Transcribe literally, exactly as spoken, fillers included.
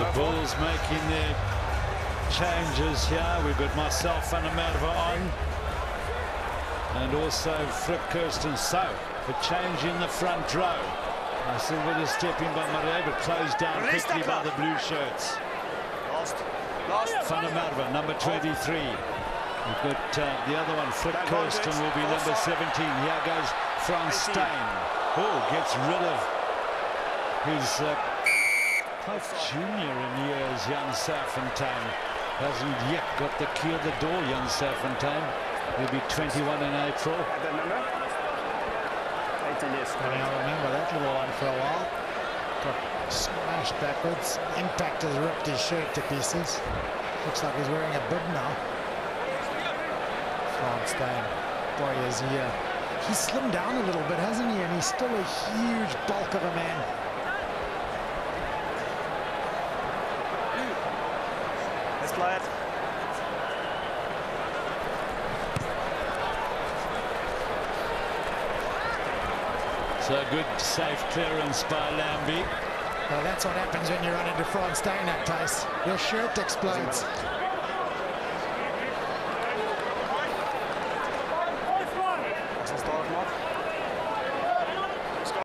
The Bulls making their changes here. We've got myself and Amadva on. And also Fritz Kirsten. So, a change in the front row. I see what is stepping by Marais, but closed down quickly by the blue shirts. Last, last. Van Amadva, number twenty-three. We've got uh, the other one, Fritz Kirsten, will be number seventeen. Here goes Frans Steyn, who gets rid of his uh, tough junior in years, young Serfontein. Hasn't yet got the key of the door, young Serfontein. He'll be twenty-one in April. And I'll remember that little one for a while. Got smashed backwards. Impact has ripped his shirt to pieces. Looks like he's wearing a bib now. Frans Steyn, boy is he! Uh, he's slimmed down a little bit, hasn't he? And he's still a huge bulk of a man. Let's play it. So good, safe clearance by Lambie. Well, that's what happens when you run into Frans Steyn, that place. Your shirt explodes.